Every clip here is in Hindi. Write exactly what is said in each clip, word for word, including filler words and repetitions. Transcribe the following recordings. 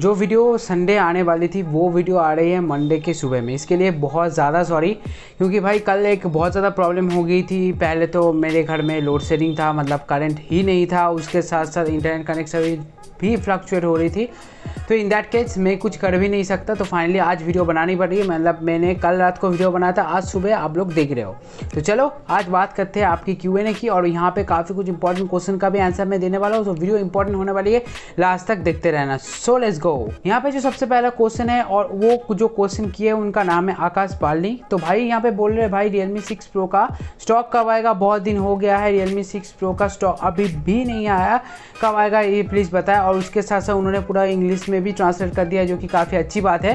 जो वीडियो संडे आने वाली थी वो वीडियो आ रही है मंडे के सुबह में। इसके लिए बहुत ज़्यादा सॉरी, क्योंकि भाई कल एक बहुत ज़्यादा प्रॉब्लम हो गई थी। पहले तो मेरे घर में लोड शेडिंग था, मतलब करंट ही नहीं था, उसके साथ साथ इंटरनेट कनेक्शन भी फ्लक्चुएट हो रही थी। तो इन दैट केस मैं कुछ कर भी नहीं सकता, तो फाइनली आज वीडियो बनानी पड़ रही है। मतलब मैंने कल रात को वीडियो बनाया था, आज सुबह आप लोग देख रहे हो। तो चलो आज बात करते हैं आपकी क्यू एन ए की, और यहाँ पे काफ़ी कुछ इंपॉर्टेंट क्वेश्चन का भी आंसर मैं देने वाला हूँ। तो वीडियो इंपॉर्टेंट होने वाली है, लास्ट तक देखते रहना। So let's go. यहाँ पे जो सबसे पहला क्वेश्चन है, और वो जो क्वेश्चन किए उनका नाम है आकाश पालनी। तो भाई यहाँ पे बोल रहे हैं भाई रियलमी सिक्स प्रो का स्टॉक कब आएगा, बहुत दिन हो गया है, रियलमी सिक्स प्रो का स्टॉक अभी भी नहीं आया, कब आएगा ये प्लीज़ बताएं। और उसके साथ साथ उन्होंने पूरा इंग्लिश में भी ट्रांसलेट कर दिया, जो कि काफ़ी अच्छी बात है।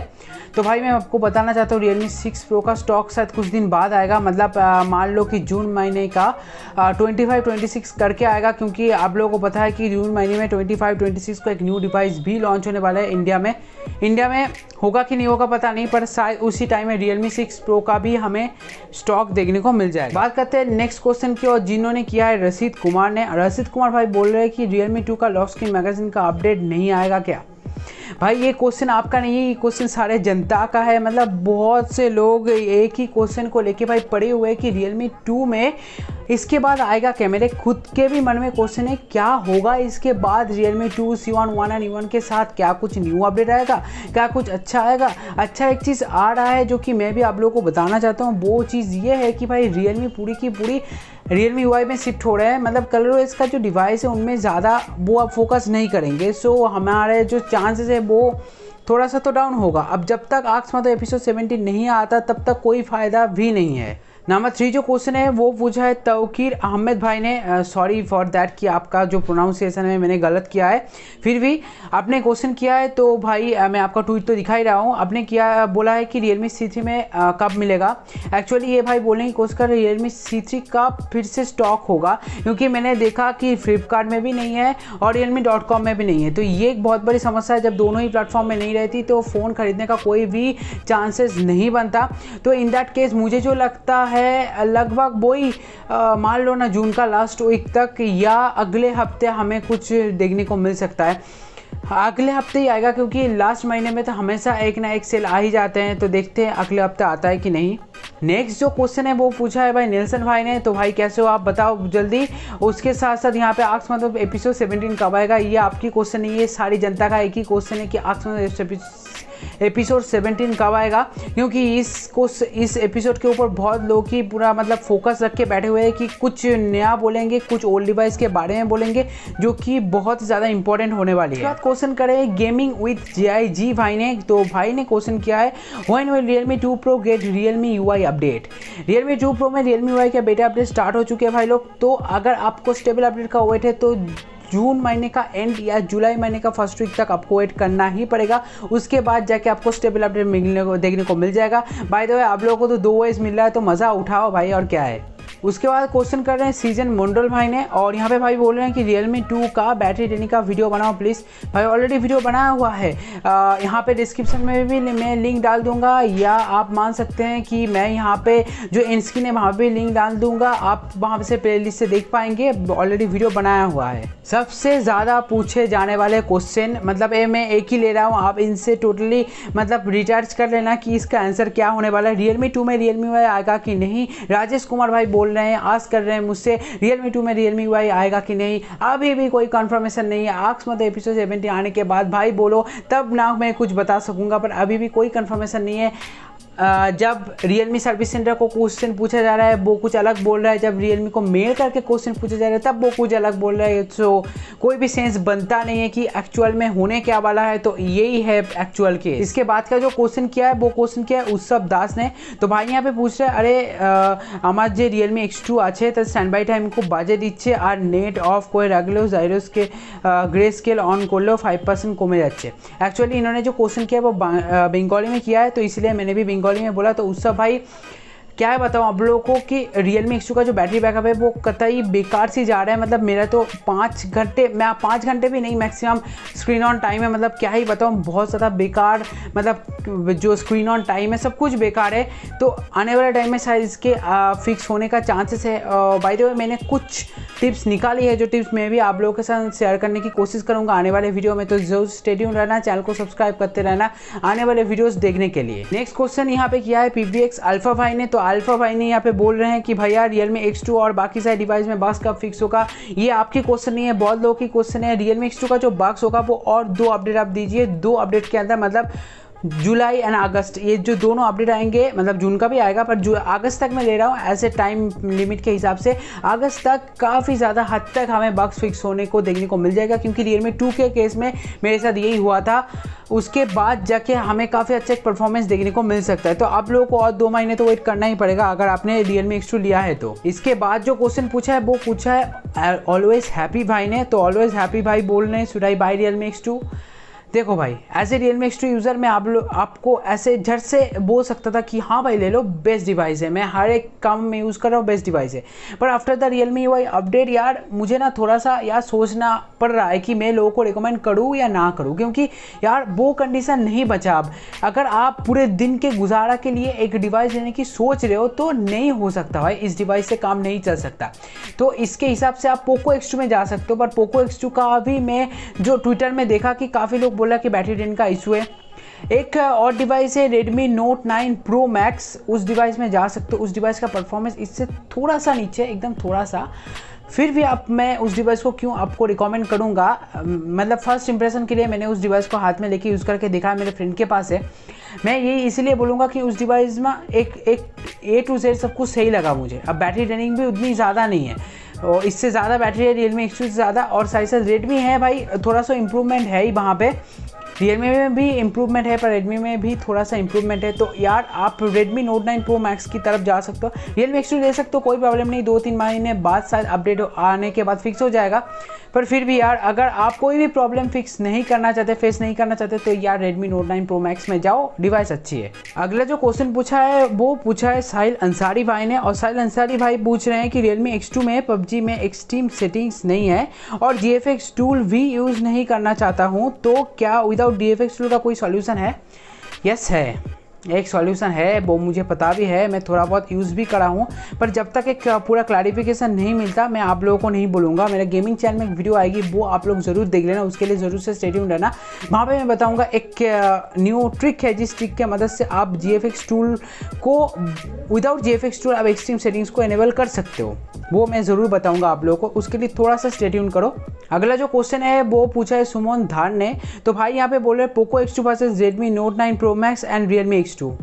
तो भाई मैं आपको बताना चाहता हूँ रियलमी सिक्स प्रो का स्टॉक शायद कुछ दिन बाद आएगा, मतलब मान लो कि जून महीने का ट्वेंटी फाइव ट्वेंटी सिक्स करके आएगा, क्योंकि आप लोगों को पता है कि जून महीने में ट्वेंटी फाइव ट्वेंटी सिक्स को एक न्यू डिवाइस भी लॉन्च होने वाला है इंडिया में। इंडिया में होगा कि नहीं होगा पता नहीं, पर शायद उसी टाइम में रियलमी सिक्स प्रो का भी हमें स्टॉक देखने को मिल जाएगा। बात करते हैं नेक्स्ट क्वेश्चन की, और जिन्होंने किया है रशीद कुमार ने। रशीद कुमार भाई बोल रहे हैं कि रियलमी टू का लॉक स्क्रीन मैगजीन का अपडेट नहीं आएगा क्या। भाई ये क्वेश्चन आपका नहीं है, ये क्वेश्चन सारे जनता का है। मतलब बहुत से लोग एक ही क्वेश्चन को लेके भाई पड़े हुए हैं कि रियलमी टू में इसके बाद आएगा क्या। मेरे खुद के भी मन में क्वेश्चन है क्या होगा इसके बाद। Realme two C one one and one के साथ क्या कुछ न्यू अपडेट आएगा, क्या कुछ अच्छा आएगा। अच्छा एक चीज़ आ रहा है जो कि मैं भी आप लोगों को बताना चाहता हूँ, वो चीज़ ये है कि भाई रियलमी पूरी की पूरी रियलमी यू आई में शिफ्ट हो रहा है। मतलब कलरओएस का जो डिवाइस है उनमें ज़्यादा वो अब फोकस नहीं करेंगे, सो हमारे जो चांसेस है वो थोड़ा सा तो डाउन होगा। अब जब तक आक्स मतलब एपिसोड सेवेंटी नहीं आता तब तक कोई फ़ायदा भी नहीं है। नंबर थ्री जो क्वेश्चन है वो पूछा है तौकीर अहमद भाई ने। सॉरी फॉर दैट कि आपका जो प्रोनाउंसिएशन है मैंने गलत किया है, फिर भी आपने क्वेश्चन किया है तो भाई uh, मैं आपका ट्वीट तो दिखा ही रहा हूँ। आपने किया बोला है कि रियलमी सी थ्री में uh, कब मिलेगा। एक्चुअली ये भाई बोलने की कोशिश कर रियलमी सी थ्री का फिर से स्टॉक होगा, क्योंकि मैंने देखा कि फ्लिपकार्ट में भी नहीं है और रियलमी डॉट कॉम में भी नहीं है। तो ये एक बहुत बड़ी समस्या है, जब दोनों ही प्लेटफॉर्म में नहीं रहती तो फ़ोन खरीदने का कोई भी चांसेस नहीं बनता। तो इन दैट केस मुझे जो लगता है लगभग वही मान लो ना जून का लास्ट वीक तक या अगले हफ्ते हमें कुछ देखने को मिल सकता है। अगले हफ्ते ही आएगा, क्योंकि लास्ट महीने में तो हमेशा एक ना एक सेल आ ही जाते हैं। तो देखते हैं अगले हफ्ते आता है कि नहीं। नेक्स्ट जो क्वेश्चन है वो पूछा है भाई नेल्सन भाई ने। तो भाई कैसे हो आप, बताओ जल्दी। उसके साथ साथ यहाँ पे आक्स मतलब एपिसोड सेवेंटीन कब आएगा, ये आपकी क्वेश्चन नहीं है, सारी जनता का एक ही क्वेश्चन है कि आक्स मतलब एपिसोड सेवेंटीन कब आएगा। क्योंकि इसको इस एपिसोड के ऊपर बहुत लोग ही पूरा मतलब फोकस रख के बैठे हुए हैं कि कुछ नया बोलेंगे, कुछ ओल्ड डिवाइस के बारे में बोलेंगे, जो कि बहुत ज़्यादा इंपॉर्टेंट होने वाली है। बात क्वेश्चन करें गेमिंग विद जी आई जी भाई ने। तो भाई ने क्वेश्चन किया है when will Realme two pro get Realme UI update. Realme two pro में रियलमी यूआई के बेटा अपडेट स्टार्ट हो चुके हैं भाई लोग। तो अगर आपको स्टेबल अपडेट का वेट है तो जून महीने का एंड या जुलाई महीने का फर्स्ट वीक तक आपको वेट करना ही पड़ेगा, उसके बाद जाके आपको स्टेबल अपडेट मिलने को देखने को मिल जाएगा। बाय द वे आप लोगों को तो दो वेज मिल रहा है, तो मज़ा उठाओ भाई और क्या है। उसके बाद क्वेश्चन कर रहे हैं सीजन मुंडोल भाई ने, और यहाँ पे भाई बोल रहे हैं कि रियलमी टू का बैटरी देने का वीडियो बनाओ प्लीज़। भाई ऑलरेडी वीडियो बनाया हुआ है, आ, यहाँ पे डिस्क्रिप्शन में भी मैं लिंक डाल दूंगा, या आप मान सकते हैं कि मैं यहाँ पे जो इनस्क्रीन है वहाँ पे लिंक डाल दूंगा, आप वहाँ से प्ले लिस्ट से देख पाएंगे, ऑलरेडी वीडियो बनाया हुआ है। सबसे ज़्यादा पूछे जाने वाले क्वेश्चन, मतलब ए, मैं एक ही ले रहा हूँ, आप इनसे टोटली मतलब रिचार्ज कर लेना कि इसका आंसर क्या होने वाला है। रियलमी टू में रियलमी वाई आएगा कि नहीं, राजेश कुमार भाई बोल रहे हैं, आस कर रहे हैं मुझसे रियलमी टू में रियलमी वाई आएगा कि नहीं, अभी भी कोई कंफर्मेशन नहीं है। आक्स मतलब एपिसोड सेवेंटी आने के बाद भाई बोलो तब ना मैं कुछ बता सकूंगा, पर अभी भी कोई कंफर्मेशन नहीं है। जब रियलमी सर्विस सेंटर को क्वेश्चन पूछा जा रहा है वो कुछ अलग बोल रहा है, जब रियलमी को मेल करके क्वेश्चन पूछा जा रहा है तब वो कुछ अलग बोल रहा है। सो कोई भी सेंस बनता नहीं है कि एक्चुअल में होने क्या वाला है। तो यही है एक्चुअल के। इसके बाद का जो क्वेश्चन किया है वो क्वेश्चन किया है उत्सव दास ने। तो भाई यहाँ पे पूछ रहे अरे আমার যে রিয়েলমি এক্স টু আছে তার স্ট্যান্ড বাই টাইম খুব বাজে দিচ্ছে, আর নেট অফ করে রাখলেও জাইরোসকে গ্রে স্কেল অন করলেও फाइव परसेंट কমে যাচ্ছে। एक्चुअली इन्होंने जो क्वेश्चन किया है वो बंगाली में किया है, तो इसलिए मैंने भी बंगाली में बोला। तो उससे भाई क्या है बताऊँ आप लोगों को कि रियलमी एक्स टू का जो बैटरी बैकअप है वो कतई बेकार सी जा रहा है। मतलब मेरा तो पाँच घंटे मैं पाँच घंटे भी नहीं मैक्सिमम स्क्रीन ऑन टाइम है, मतलब क्या ही बताऊँ बहुत ज़्यादा बेकार, मतलब जो स्क्रीन ऑन टाइम है सब कुछ बेकार है, तो आने वाले टाइम में शायद इसके फिक्स होने का चांसेस है। बाय द वे मैंने कुछ टिप्स निकाली है जो टिप्स मैं भी आप लोगों के साथ शेयर करने की कोशिश करूँगा आने वाले वीडियो में, तो जरूर स्टे ट्यून रहना, चैनल को सब्सक्राइब करते रहना आने वाले वीडियोस देखने के लिए। नेक्स्ट क्वेश्चन यहाँ पे किया है पीवीएक्स अल्फा भाई ने, तो अल्फा भाई ने यहाँ पे बोल रहे हैं कि भैया रियलमी एक्स टू और बाकी सारे डिवाइस में बग्स कब फिक्स होगा। ये आपकी क्वेश्चन नहीं है, बहुत लोगों की क्वेश्चन है। रियलमी एक्स टू का जो बग्स होगा वो और दो अपडेट आप दीजिए, दो अपडेट के अंदर मतलब जुलाई एंड अगस्त, ये जो दोनों अपडेट आएंगे, मतलब जून का भी आएगा पर जो अगस्त तक मैं ले रहा हूँ एज ए टाइम लिमिट के हिसाब से, अगस्त तक काफ़ी ज़्यादा हद तक हमें बग्स फिक्स होने को देखने को मिल जाएगा। क्योंकि रियलमी टू के केस में मेरे साथ यही हुआ था, उसके बाद जाके हमें काफ़ी अच्छा एक परफॉर्मेंस देखने को मिल सकता है। तो आप लोगों को और दो महीने तो वेट करना ही पड़ेगा अगर आपने रियलमी एक्स टू लिया है तो। इसके बाद जो क्वेश्चन पूछा है वो पूछा है ऑलवेज हैप्पी भाई ने, तो ऑलवेज हैप्पी भाई बोल रहे हैं सुराई भाई रियलमी एक्स टू। देखो भाई as a Realme X two user में आप लोग आपको ऐसे झट से बोल सकता था कि हाँ भाई ले लो, बेस्ट डिवाइस है, मैं हर एक काम में यूज़ कर रहा हूँ, बेस्ट डिवाइस है। पर after the Realme UI update यार मुझे ना थोड़ा सा यार सोचना पड़ रहा है कि मैं लोगों को रिकमेंड करूँ या ना करूँ, क्योंकि यार वो कंडीशन नहीं बचा। अब अगर आप पूरे दिन के गुजारा के लिए एक डिवाइस लेने की सोच रहे हो तो नहीं हो सकता भाई, इस डिवाइस से काम नहीं चल सकता। तो इसके हिसाब से आप पोको एक्स टू में जा सकते हो, पर पोको एक्स टू का भी मैं जो ट्विटर में देखा कि काफ़ी लोग बोला कि बैटरी ड्रेन का इशू है। एक और डिवाइस है Redmi Note nine Pro Max, उस डिवाइस में जा सकते हो, उस डिवाइस का परफॉर्मेंस इससे थोड़ा सा नीचे, एकदम थोड़ा सा, फिर भी आप मैं उस डिवाइस को क्यों आपको रिकमेंड करूंगा। मतलब फर्स्ट इंप्रेशन के लिए मैंने उस डिवाइस को हाथ में लेके यूज़ करके देखा, मेरे फ्रेंड के पास है, मैं यही इसीलिए बोलूँगा कि उस डिवाइस में एक एक ए टू जेड सब कुछ सही लगा मुझे। अब बैटरी ड्रेनिंग भी उतनी ज़्यादा नहीं है, और इससे ज़्यादा बैटरी है रियलमी एक्स टू से ज़्यादा, और साइज रेडमी है भाई थोड़ा सा इम्प्रूवमेंट है ही वहाँ पे, रियलमी में भी इम्प्रूवमेंट है पर रेडमी में भी थोड़ा सा इम्प्रूवमेंट है। तो यार आप Redmi note nine pro max की तरफ जा सकते हो, रियलमी एक्स टू ले सकते हो, कोई प्रॉब्लम नहीं, दो तीन महीने बाद शायद अपडेट आने के बाद फिक्स हो जाएगा। पर फिर भी यार अगर आप कोई भी प्रॉब्लम फिक्स नहीं करना चाहते, फेस नहीं करना चाहते, तो यार Redmi note nine pro max में जाओ, डिवाइस अच्छी है। अगला जो क्वेश्चन पूछा है वो पूछा है साहिल अंसारी भाई ने, और साहिल अंसारी भाई पूछ रहे हैं कि रियलमी एक्स टू में पबजी में एक्सट्रीम सेटिंग्स नहीं है और जीएफएक्स टूल भी यूज़ नहीं करना चाहता हूँ, तो क्या विदाउट जीएफएक्स टूल का कोई सॉल्यूशन है? यस है, एक सॉल्यूशन है, वो मुझे पता भी है, मैं थोड़ा बहुत यूज़ भी करा हूँ, पर जब तक एक पूरा क्लैरिफिकेशन नहीं मिलता मैं आप लोगों को नहीं बोलूँगा। मेरा गेमिंग चैनल में एक वीडियो आएगी, वो आप लोग ज़रूर देख लेना, उसके लिए ज़रूर से स्टे ट्यून्ड रहना। वहाँ पे मैं बताऊँगा एक न्यू ट्रिक है, जिस ट्रिक की मदद से आप जीएफएक्स टूल को विदाउट जीएफएक्स टूल आप एक्सट्रीम सेटिंग्स को एनेबल कर सकते हो, वो मैं ज़रूर बताऊँगा आप लोगों को, उसके लिए थोड़ा सा स्टे ट्यून करो। अगला जो क्वेश्चन है वो पूछा है सुमन धार ने, तो भाई यहाँ पे बोल रहे हैं Poco X two versus Redmi note nine pro max and Realme two.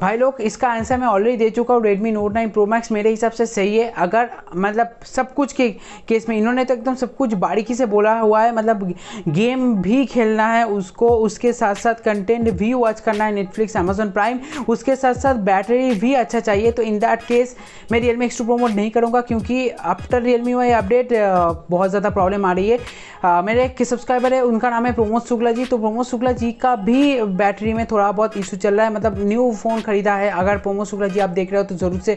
भाई लोग इसका आंसर मैं ऑलरेडी दे चुका हूँ, Redmi note nine pro max मेरे हिसाब से सही है। अगर मतलब सब कुछ के केस में इन्होंने तो एकदम सब कुछ बारीकी से बोला हुआ है, मतलब गेम भी खेलना है उसको, उसके साथ साथ कंटेंट भी वॉच करना है नेटफ्लिक्स अमेजोन प्राइम, उसके साथ साथ बैटरी भी अच्छा चाहिए। तो इन दैट केस मैं रियलमी एक्स टू प्रोमोट नहीं करूँगा, क्योंकि आफ्टर रियलमी वाई अपडेट बहुत ज़्यादा प्रॉब्लम आ रही है। आ, मेरे एक सब्सक्राइबर है, उनका नाम है प्रमोद शुक्ला जी, तो प्रमोद शुक्ला जी का भी बैटरी में थोड़ा बहुत इशू चल रहा है, मतलब न्यू फ़ोन खरीदा है, अगर प्रमोद शुक्ला जी आप देख रहे हो तो ज़रूर से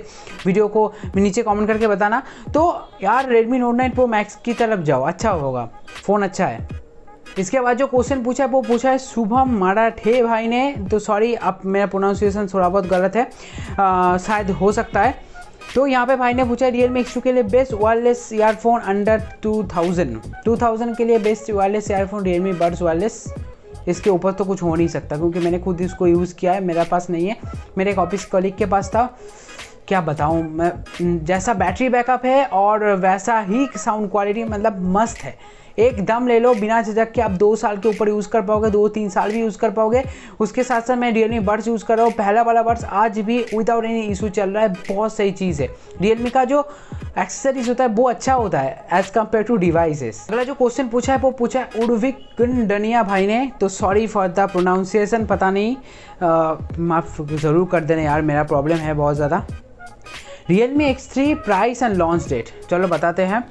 वीडियो को नीचे कमेंट करके बताना। तो यार Redmi note nine pro max की तरफ जाओ, अच्छा होगा, फ़ोन अच्छा है। इसके बाद जो क्वेश्चन पूछा है वो पूछा है शुभम मारा थे भाई ने, तो सॉरी आप मेरा प्रोनाउंसिएशन थोड़ा बहुत गलत है, आ, शायद हो सकता है। तो यहाँ पे भाई ने पूछा रियलमी एक्स टू के लिए best wireless earphone under two thousand, two thousand के लिए best wireless earphone Realme buds wireless, इसके ऊपर तो कुछ हो नहीं सकता, क्योंकि मैंने खुद इसको यूज़ किया है, मेरे पास नहीं है, मेरे एक ऑफिस कलीग के पास था, क्या बताऊँ मैं, जैसा बैटरी बैकअप है और वैसा ही साउंड क्वालिटी, मतलब मस्त है एकदम, ले लो बिना झिझक के, आप दो साल के ऊपर यूज़ कर पाओगे, दो तीन साल भी यूज़ कर पाओगे। उसके साथ साथ मैं रियलमी बड्स यूज़ कर रहा हूँ, पहला वाला बड्स आज भी विदाउट एनी इशू चल रहा है, बहुत सही चीज़ है। रियलमी का जो एक्सेसरीज होता है वो अच्छा होता है एज़ कम्पेयर टू डिवाइसेस। अगला जो क्वेश्चन पूछा है वो पूछा है उर्विक दुनिया भाई ने, तो सॉरी फॉर द प्रोनाउंसिएशन, पता नहीं, माफ़ ज़रूर कर देना यार, मेरा प्रॉब्लम है बहुत ज़्यादा। Realme X three price and launch date, चलो बताते हैं।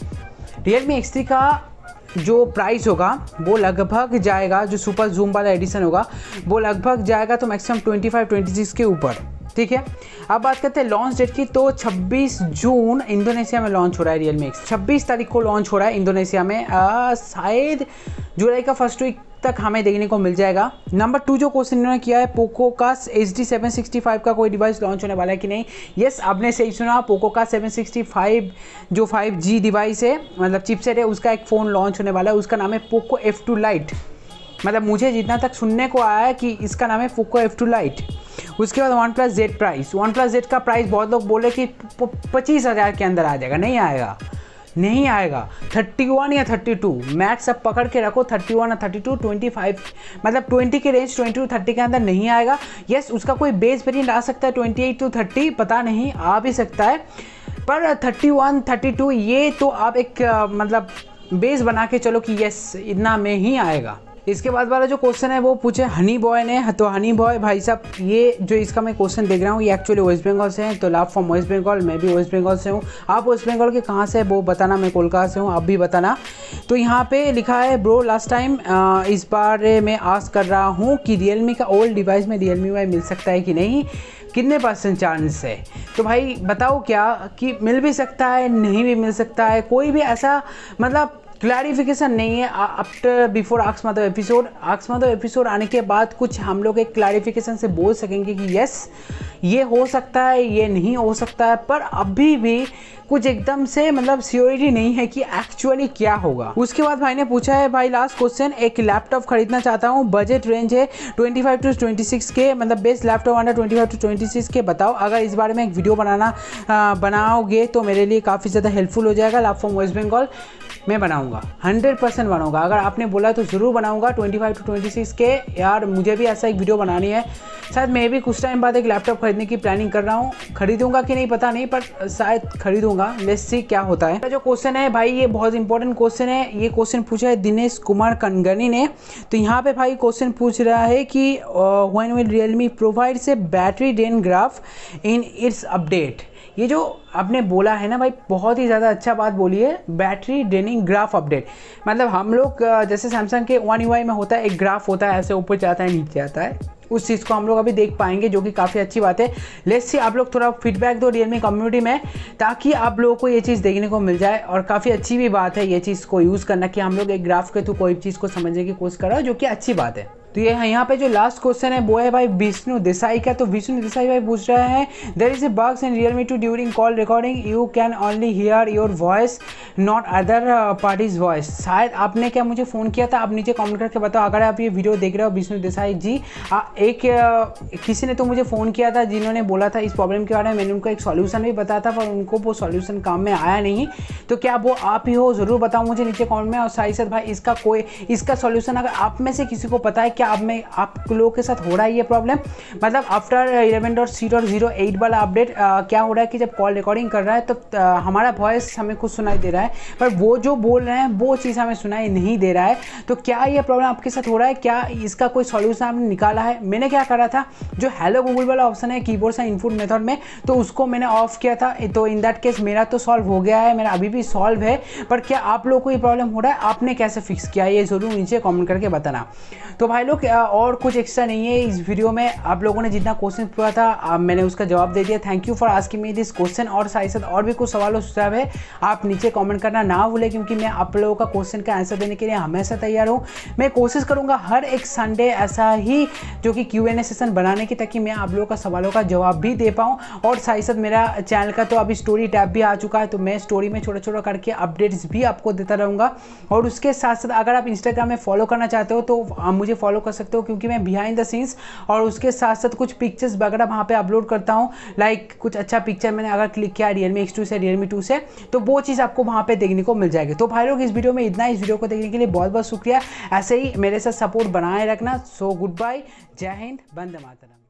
रियलमी एक्स थ्री का जो प्राइस होगा वो लगभग जाएगा, जो सुपर जूम वाला एडिशन होगा वो लगभग जाएगा तो मैक्सिमम पच्चीस छब्बीस के ऊपर, ठीक है। अब बात करते हैं लॉन्च डेट की, तो छब्बीस जून इंडोनेशिया में लॉन्च हो रहा है रियलमी एक्स, छब्बीस तारीख को लॉन्च हो रहा है इंडोनेशिया में, शायद जुलाई का फर्स्ट वीक तक हमें देखने को मिल जाएगा। नंबर टू जो क्वेश्चन इन्होंने किया है, पोको का H D seven sixty five का कोई डिवाइस लॉन्च होने वाला है कि नहीं। यस, आपने सही सुना, पोको का सेवन सिक्सटी फाइव जो फाइव जी डिवाइस है, मतलब चिपसेट है, उसका एक फ़ोन लॉन्च होने वाला है। उसका नाम है पोको एफ टू लाइट। मतलब मुझे जितना तक सुनने को आया है कि इसका नाम है पोको एफ टू लाइट। उसके बाद OnePlus Z price, OnePlus Z का प्राइस बहुत लोग बोले कि पच्चीस हज़ार के अंदर आ जाएगा, नहीं आएगा नहीं आएगा थर्टी वन या थर्टी टू मैक्स अब पकड़ के रखो, थर्टी वन या थर्टी टू, ट्वेंटी फाइव मतलब ट्वेंटी के रेंज, ट्वेंटी टू थर्टी के अंदर नहीं आएगा। यस, उसका कोई बेस वेरिएंट आ सकता है ट्वेंटी एट टू थर्टी, पता नहीं, आ भी सकता है, पर थर्टी वन थर्टी टू ये तो आप एक मतलब बेस बना के चलो कि यस इतना में ही आएगा। इसके बाद वाला जो क्वेश्चन है वो पूछे हनी बॉय ने। तो हनी बॉय भाई साहब, ये जो इसका मैं क्वेश्चन देख रहा हूँ, ये एक्चुअली वेस्ट बंगाल से हैं, तो लाभ फ्रॉम वेस्ट बंगाल, मैं भी वेस्ट बंगाल से हूँ। आप वेस्ट बंगाल के कहाँ से है वो बताना, मैं कोलकाता से हूँ, आप भी बताना। तो यहाँ पे लिखा है ब्रो लास्ट टाइम, इस बार मैं आस्क कर रहा हूँ कि रियलमी का ओल्ड डिवाइस में रियलमी वाई मिल सकता है कि नहीं, कितने परसेंट चांस है। तो भाई बताओ क्या कि मिल भी सकता है, नहीं भी मिल सकता है, कोई भी ऐसा मतलब क्लैरिफिकेशन नहीं है। After before ask Madhav episode, ask Madhav episode आने के बाद कुछ हम लोग एक क्लैरिफिकेशन से बोल सकेंगे कि यस ये हो सकता है, ये नहीं हो सकता है, पर अभी भी कुछ एकदम से मतलब सियोरिटी नहीं है कि एक्चुअली क्या होगा। उसके बाद भाई ने पूछा है, भाई लास्ट क्वेश्चन, एक लैपटॉप खरीदना चाहता हूँ, बजट रेंज है twenty five to twenty six के, मतलब best laptop under twenty five to twenty six के बताओ। अगर इस बारे में एक वीडियो बनाना आ, बनाओगे तो मेरे लिए काफ़ी ज़्यादा हेल्पफुल हो जाएगा। लाभ फ्रॉम वेस्ट बंगाल, मैं बनाऊंगा, हंड्रेड परसेंट बनाऊंगा, अगर आपने बोला तो ज़रूर बनाऊंगा। Twenty five to twenty six के यार, मुझे भी ऐसा एक वीडियो बनानी है। शायद मैं भी कुछ टाइम बाद एक लैपटॉप खरीदने की प्लानिंग कर रहा हूँ, खरीदूंगा कि नहीं पता नहीं, पर शायद खरीदूंगा, लेट्स सी क्या होता है। जो क्वेश्चन है भाई, ये बहुत इंपॉर्टेंट क्वेश्चन है। ये क्वेश्चन पूछा है दिनेश कुमार कनगनी ने। तो यहाँ पर भाई क्वेश्चन पूछ रहा है कि when will Realme provides a battery drain graph in its update. ये जो आपने बोला है ना भाई, बहुत ही ज़्यादा अच्छा बात बोली है, बैटरी ड्रेनिंग ग्राफ अपडेट। मतलब हम लोग जैसे सैमसंग के वन यूआई में होता है, एक ग्राफ होता है, ऐसे ऊपर जाता है नीचे आता है, उस चीज़ को हम लोग अभी देख पाएंगे, जो कि काफ़ी अच्छी बात है। लेट्स सी, आप लोग थोड़ा फीडबैक दो रियलमी कम्युनिटी में, ताकि आप लोगों को ये चीज़ देखने को मिल जाए, और काफ़ी अच्छी भी बात है ये चीज़ को यूज़ करना कि हम लोग एक ग्राफ के थ्रू कोई चीज़ को समझने की कोशिश कर रहा हो, जो कि अच्छी बात है। तो ये है, यहाँ पे जो लास्ट क्वेश्चन है वो है भाई विष्णु देसाई का। तो विष्णु देसाई भाई पूछ रहा है, there is a bugs in Realme two during call recording, you can only hear your voice not other parties voice. शायद आपने क्या मुझे फ़ोन किया था, आप नीचे कमेंट करके बताओ। अगर आप ये वीडियो देख रहे हो विष्णु देसाई जी, आ, एक आ, किसी ने तो मुझे फ़ोन किया था जिन्होंने बोला था इस प्रॉब्लम के बारे में, मैंने उनको एक सॉल्यूशन भी बताया था, पर उनको वो सॉल्यूशन काम में आया नहीं। तो क्या वो आप ही हो, ज़रूर बताओ मुझे नीचे कॉमेंट में। और साथ साथ भाई इसका कोई इसका सॉल्यूशन अगर आप में से किसी को पता है, क्या आप में आप लोगों के साथ हो रहा है ये प्रॉब्लम, मतलब after eleven dot three dot zero eight वाला अपडेट क्या हो रहा है कि जब कॉल रिकॉर्डिंग कर रहा है तो आ, हमारा वॉइस हमें कुछ सुनाई दे रहा है, पर वो जो बोल रहे हैं वो चीज़ हमें सुनाई नहीं दे रहा है। तो क्या ये प्रॉब्लम आपके साथ हो रहा है, क्या इसका कोई सॉल्यूशन आपने निकाला है। मैंने क्या करा था, जो हेलो गूगल वाला ऑप्शन है कीबोर्ड से इनपुट मेथड में, तो उसको मैंने ऑफ किया था। तो इन दैट केस मेरा तो सॉल्व हो गया है, मेरा अभी भी सॉल्व है, पर क्या आप लोगों को ये प्रॉब्लम हो रहा है, आपने कैसे फिक्स किया, ये ज़रूर नीचे कॉमेंट करके बताना। तो भाई लोग, और कुछ एक्स्ट्रा नहीं है इस वीडियो में, आप लोगों ने जितना क्वेश्चन पूछा था मैंने उसका जवाब दे दिया। Thank you for asking me this question. और साथ साथ और भी कुछ सवाल हो सुझाव है, आप नीचे कमेंट करना ना भूलें, क्योंकि मैं आप लोगों का क्वेश्चन का आंसर देने के लिए हमेशा तैयार हूँ। मैं कोशिश करूँगा हर एक संडे ऐसा ही जो कि क्यू एन ए सेशन बनाने की, ताकि मैं आप लोगों का सवालों का जवाब भी दे पाऊँ। और साथ साथ मेरा चैनल का तो अभी स्टोरी टैब भी आ चुका है, तो मैं स्टोरी में छोटा छोटा करके अपडेट्स भी आपको देता रहूँगा। और उसके साथ साथ अगर आप इंस्टाग्राम में फॉलो करना चाहते हो तो मुझे फॉलो कर सकते हो, क्योंकि मैं बिहाइंड द सीन्स और उसके साथ साथ कुछ पिक्चर्स वगैरह वहाँ पे अपलोड करता हूँ। लाइक कुछ अच्छा पिक्चर मैंने अगर क्लिक किया रियलमी एक्स टू से, रियलमी टू से, तो वो चीज़ आपको वहाँ पे देखने को मिल जाएगी। तो भाई लोग, इस वीडियो में इतना ही। इस वीडियो को देखने के लिए बहुत बहुत शुक्रिया। ऐसे ही मेरे साथ सपोर्ट बनाए रखना। सो गुड बाय, जय हिंद, वंदे मातरम।